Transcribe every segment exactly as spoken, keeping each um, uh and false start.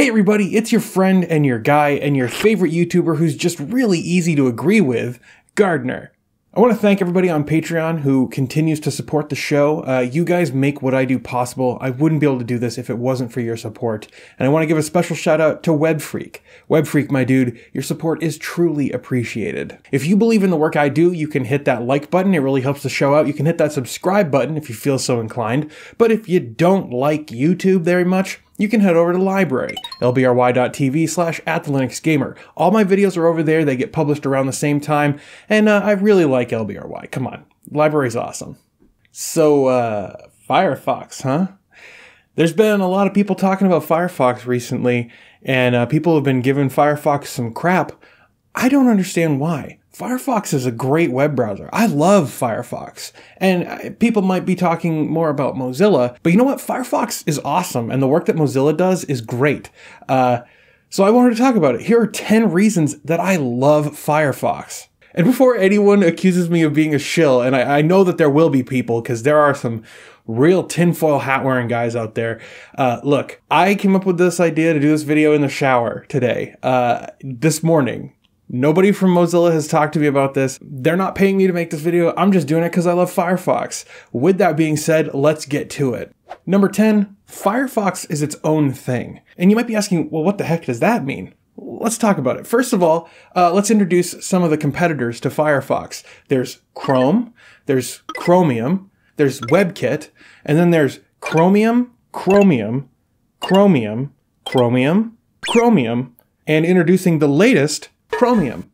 Hey everybody, it's your friend and your guy and your favorite YouTuber who's just really easy to agree with, Gardner. I want to thank everybody on Patreon who continues to support the show. Uh, you guys make what I do possible. I wouldn't be able to do this if it wasn't for your support. And I want to give a special shout out to Webfreak. Webfreak, my dude, your support is truly appreciated. If you believe in the work I do, you can hit that like button. It really helps the show out. You can hit that subscribe button if you feel so inclined. But if you don't like YouTube very much, you can head over to Library, L B R Y dot T V slash at the Linux Gamer. All my videos are over there. They get published around the same time. And uh, I really like L B R Y. Come on. Library's awesome. So, uh, Firefox, huh? There's been a lot of people talking about Firefox recently, and uh, people have been giving Firefox some crap. I don't understand why. Firefox is a great web browser. I love Firefox. And people might be talking more about Mozilla, but you know what? Firefox is awesome, and the work that Mozilla does is great. Uh, so I wanted to talk about it. Here are ten reasons that I love Firefox. And before anyone accuses me of being a shill, and I, I know that there will be people, because there are some real tinfoil hat wearing guys out there. Uh, look, I came up with this idea to do this video in the shower today, uh, this morning. Nobody from Mozilla has talked to me about this. They're not paying me to make this video. I'm just doing it because I love Firefox. With that being said, let's get to it. Number ten, Firefox is its own thing. And you might be asking, well, what the heck does that mean? Let's talk about it. First of all, uh, let's introduce some of the competitors to Firefox. There's Chrome, there's Chromium, there's WebKit, and then there's Chromium, Chromium, Chromium, Chromium, Chromium, and introducing the latest, Chromium.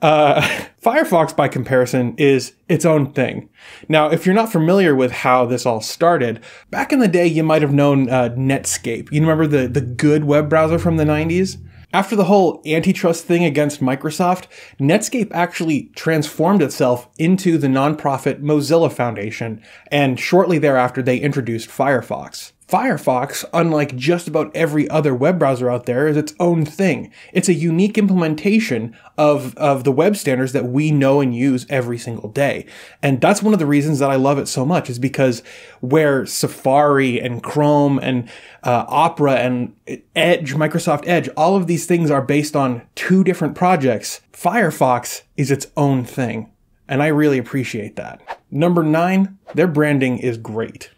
Uh, Firefox, by comparison, is its own thing. Now, if you're not familiar with how this all started, back in the day, you might have known uh, Netscape. You remember the, the good web browser from the nineties? After the whole antitrust thing against Microsoft, Netscape actually transformed itself into the nonprofit Mozilla Foundation, and shortly thereafter, they introduced Firefox. Firefox, unlike just about every other web browser out there, is its own thing. It's a unique implementation of, of the web standards that we know and use every single day. And that's one of the reasons that I love it so much, is because where Safari and Chrome and uh, Opera and Edge, Microsoft Edge, all of these things are based on two different projects, Firefox is its own thing. And I really appreciate that. Number nine, their branding is great.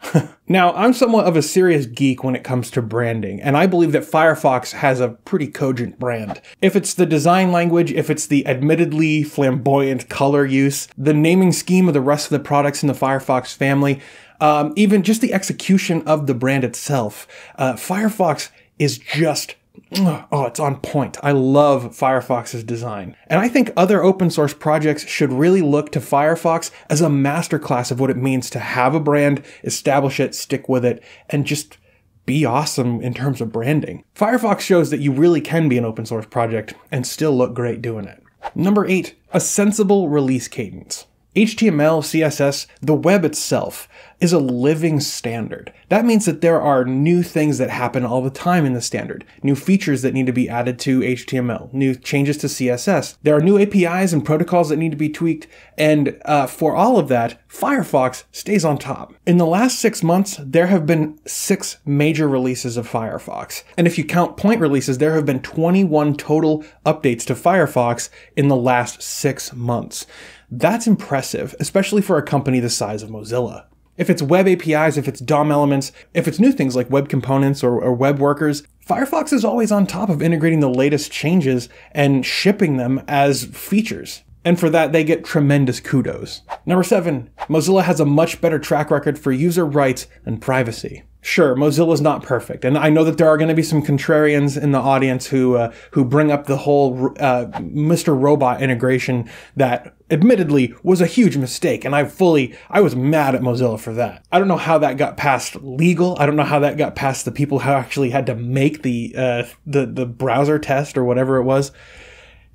Now, I'm somewhat of a serious geek when it comes to branding, and I believe that Firefox has a pretty cogent brand. If it's the design language, if it's the admittedly flamboyant color use, the naming scheme of the rest of the products in the Firefox family, um, even just the execution of the brand itself, uh, Firefox is just oh, it's on point. I love Firefox's design. And I think other open source projects should really look to Firefox as a masterclass of what it means to have a brand, establish it, stick with it, and just be awesome in terms of branding. Firefox shows that you really can be an open source project and still look great doing it. Number eight, a sensible release cadence. H T M L, C S S, the web itself is a living standard. That means that there are new things that happen all the time in the standard, new features that need to be added to H T M L, new changes to C S S. There are new A P Is and protocols that need to be tweaked, and uh, for all of that, Firefox stays on top. In the last six months, there have been six major releases of Firefox, and if you count point releases, there have been twenty-one total updates to Firefox in the last six months. That's impressive, especially for a company the size of Mozilla. If it's web A P Is, if it's D O M elements, if it's new things like web components or, or web workers, Firefox is always on top of integrating the latest changes and shipping them as features. And for that, they get tremendous kudos. Number seven, Mozilla has a much better track record for user rights and privacy. Sure, Mozilla's not perfect, and I know that there are going to be some contrarians in the audience who uh, who bring up the whole uh, Mister Robot integration that, admittedly, was a huge mistake, and I fully, I was mad at Mozilla for that. I don't know how that got past legal, I don't know how that got past the people who actually had to make the uh, the, the browser test or whatever it was.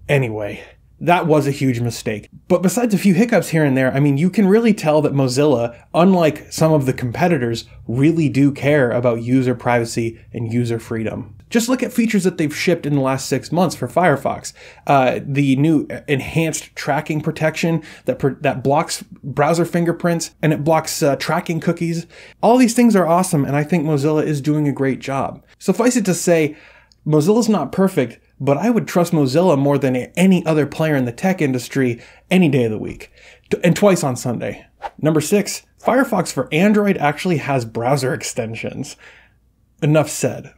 Anyway, that was a huge mistake. But besides a few hiccups here and there, I mean, you can really tell that Mozilla, unlike some of the competitors, really do care about user privacy and user freedom. Just look at features that they've shipped in the last six months for Firefox. Uh, the new enhanced tracking protection that, pr that blocks browser fingerprints, and it blocks uh, tracking cookies. All these things are awesome, and I think Mozilla is doing a great job. Suffice it to say, Mozilla's not perfect, but I would trust Mozilla more than any other player in the tech industry any day of the week, and twice on Sunday. Number six, Firefox for Android actually has browser extensions. Enough said.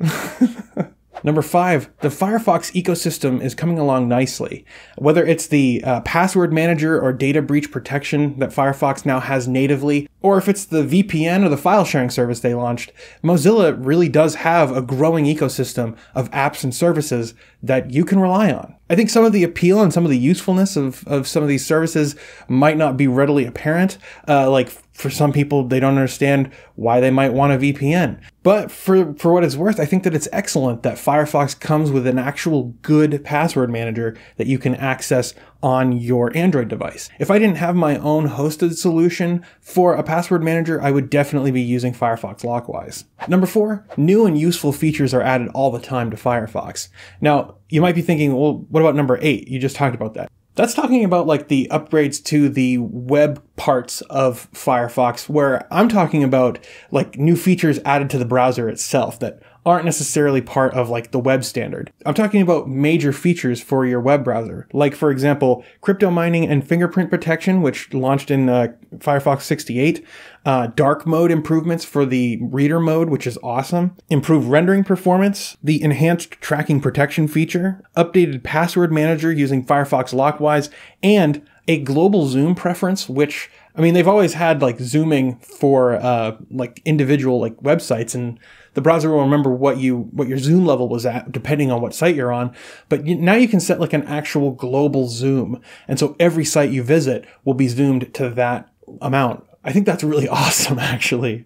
Number five, the Firefox ecosystem is coming along nicely. Whether it's the uh, password manager or data breach protection that Firefox now has natively, or if it's the V P N or the file sharing service they launched, Mozilla really does have a growing ecosystem of apps and services that you can rely on. I think some of the appeal and some of the usefulness of, of some of these services might not be readily apparent. Uh, like for some people, they don't understand why they might want a V P N. But for, for what it's worth, I think that it's excellent that Firefox comes with an actual good password manager that you can access on your Android device. If I didn't have my own hosted solution for a password manager, I would definitely be using Firefox Lockwise. Number four, new and useful features are added all the time to Firefox. Now, you might be thinking, well, what about number eight? You just talked about that. That's talking about like the upgrades to the web parts of Firefox, where I'm talking about like new features added to the browser itself that aren't necessarily part of like the web standard. I'm talking about major features for your web browser, like for example, crypto mining and fingerprint protection, which launched in uh, Firefox sixty-eight, uh, dark mode improvements for the reader mode, which is awesome, improved rendering performance, the enhanced tracking protection feature, updated password manager using Firefox Lockwise, and a global zoom preference, which, I mean, they've always had like zooming for uh, like individual like websites, and the browser will remember what you what your zoom level was at depending on what site you're on. But you, now you can set like an actual global zoom, and so every site you visit will be zoomed to that amount. I think that's really awesome, actually.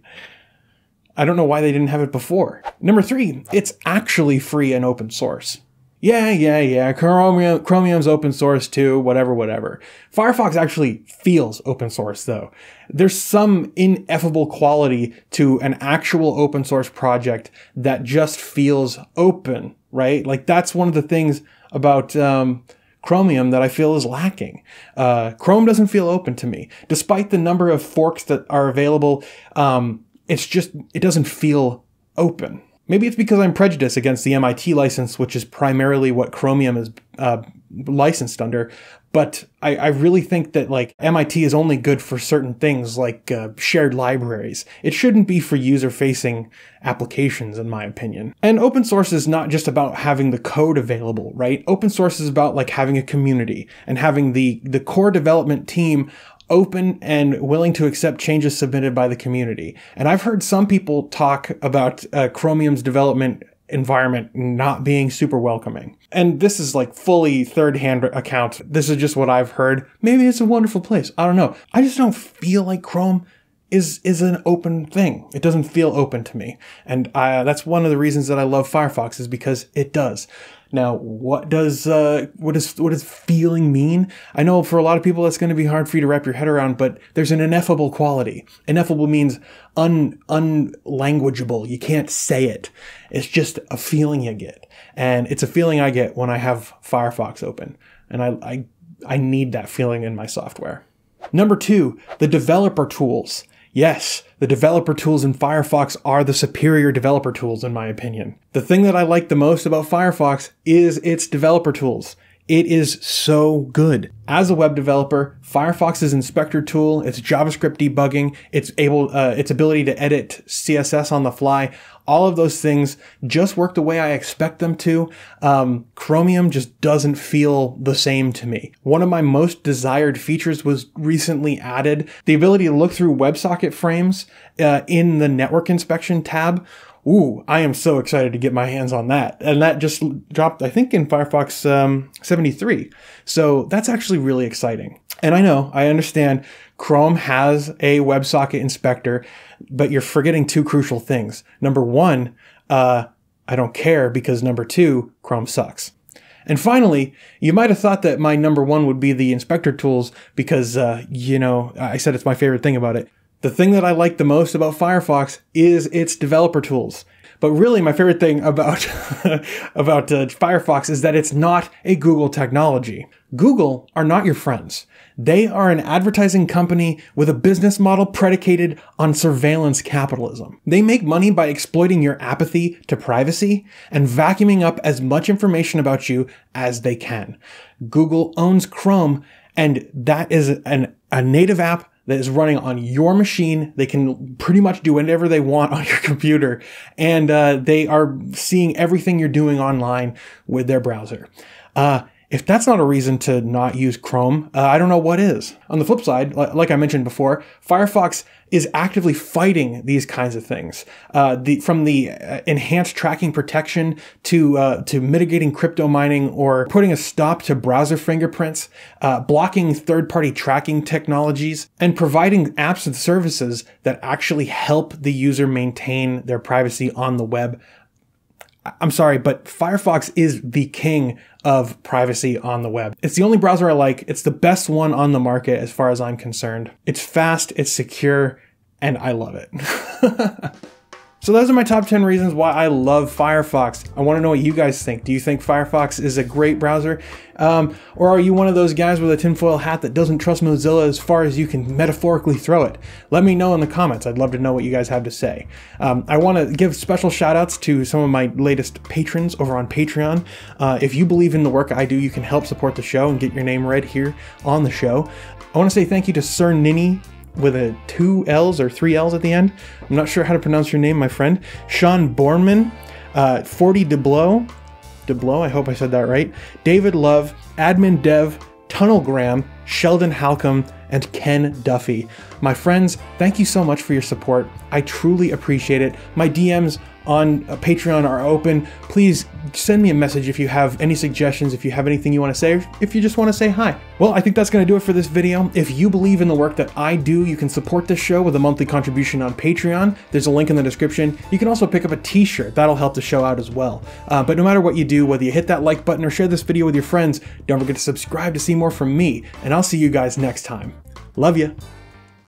I don't know why they didn't have it before. Number three, it's actually free and open source. Yeah, yeah, yeah, Chromium, Chromium's open source too, whatever, whatever. Firefox actually feels open source though. There's some ineffable quality to an actual open source project that just feels open, right? Like that's one of the things about um, Chromium that I feel is lacking. Uh, Chrome doesn't feel open to me. Despite the number of forks that are available, um, it's just, it doesn't feel open. Maybe it's because I'm prejudiced against the M I T license, which is primarily what Chromium is uh, licensed under, but I, I really think that like M I T is only good for certain things like uh, shared libraries. It shouldn't be for user-facing applications, in my opinion. And open source is not just about having the code available, right? Open source is about like having a community and having the, the core development team open and willing to accept changes submitted by the community. And I've heard some people talk about uh, Chromium's development environment not being super welcoming. And this is like fully third-hand account. This is just what I've heard. Maybe it's a wonderful place. I don't know. I just don't feel like Chrome is is an open thing. It doesn't feel open to me. And I, that's one of the reasons that I love Firefox, is because it does. Now, what does uh, what is what does feeling mean? I know for a lot of people that's going to be hard for you to wrap your head around, but there's an ineffable quality. Ineffable means un unlanguageable. You can't say it. It's just a feeling you get, and it's a feeling I get when I have Firefox open, and I I, I need that feeling in my software. Number two, the developer tools. Yes, the developer tools in Firefox are the superior developer tools, in my opinion. The thing that I like the most about Firefox is its developer tools. It is so good. As a web developer, Firefox's inspector tool, its JavaScript debugging, its able, uh, its ability to edit C S S on the fly, all of those things just work the way I expect them to. Um, Chromium just doesn't feel the same to me. One of my most desired features was recently added, the ability to look through WebSocket frames uh, in the network inspection tab. Ooh, I am so excited to get my hands on that. And that just dropped, I think, in Firefox um, seventy-three. So that's actually really exciting. And I know, I understand, Chrome has a WebSocket inspector, but you're forgetting two crucial things. Number one, uh, I don't care, because number two, Chrome sucks. And finally, you might have thought that my number one would be the inspector tools because, uh, you know, I said it's my favorite thing about it. The thing that I like the most about Firefox is its developer tools. But really my favorite thing about, about uh, Firefox is that it's not a Google technology. Google are not your friends. They are an advertising company with a business model predicated on surveillance capitalism. They make money by exploiting your apathy to privacy and vacuuming up as much information about you as they can. Google owns Chrome, and that is an, a native app that is running on your machine. They can pretty much do whatever they want on your computer, and uh, they are seeing everything you're doing online with their browser. Uh, If that's not a reason to not use Chrome, uh, I don't know what is. On the flip side, like I mentioned before, Firefox is actively fighting these kinds of things. Uh, the, from the enhanced tracking protection to, uh, to mitigating crypto mining or putting a stop to browser fingerprints, uh, blocking third-party tracking technologies, and providing apps and services that actually help the user maintain their privacy on the web. I'm sorry, but Firefox is the king of privacy on the web. It's the only browser I like. It's the best one on the market as far as I'm concerned. It's fast, it's secure, and I love it. So those are my top ten reasons why I love Firefox. I want to know what you guys think. Do you think Firefox is a great browser? Um, or are you one of those guys with a tinfoil hat that doesn't trust Mozilla as far as you can metaphorically throw it? Let me know in the comments. I'd love to know what you guys have to say. Um, I want to give special shout outs to some of my latest patrons over on Patreon. Uh, if you believe in the work I do, you can help support the show and get your name read here on the show. I want to say thank you to Sir Ninny, with a two L's or three L's at the end. I'm not sure how to pronounce your name, my friend. Sean Borman, uh, Forty DeBlo, DeBlo, I hope I said that right. David Love, Admin Dev, Tunnel Graham, Sheldon Halcomb, and Ken Duffy. My friends, thank you so much for your support. I truly appreciate it. My D Ms on Patreon are open. Please send me a message if you have any suggestions, if you have anything you want to say, if you just want to say hi. Well, I think that's going to do it for this video. If you believe in the work that I do, you can support this show with a monthly contribution on Patreon. There's a link in the description. You can also pick up a t-shirt. That'll help the show out as well. Uh, but no matter what you do, whether you hit that like button or share this video with your friends, don't forget to subscribe to see more from me, and I'll see you guys next time. Love ya.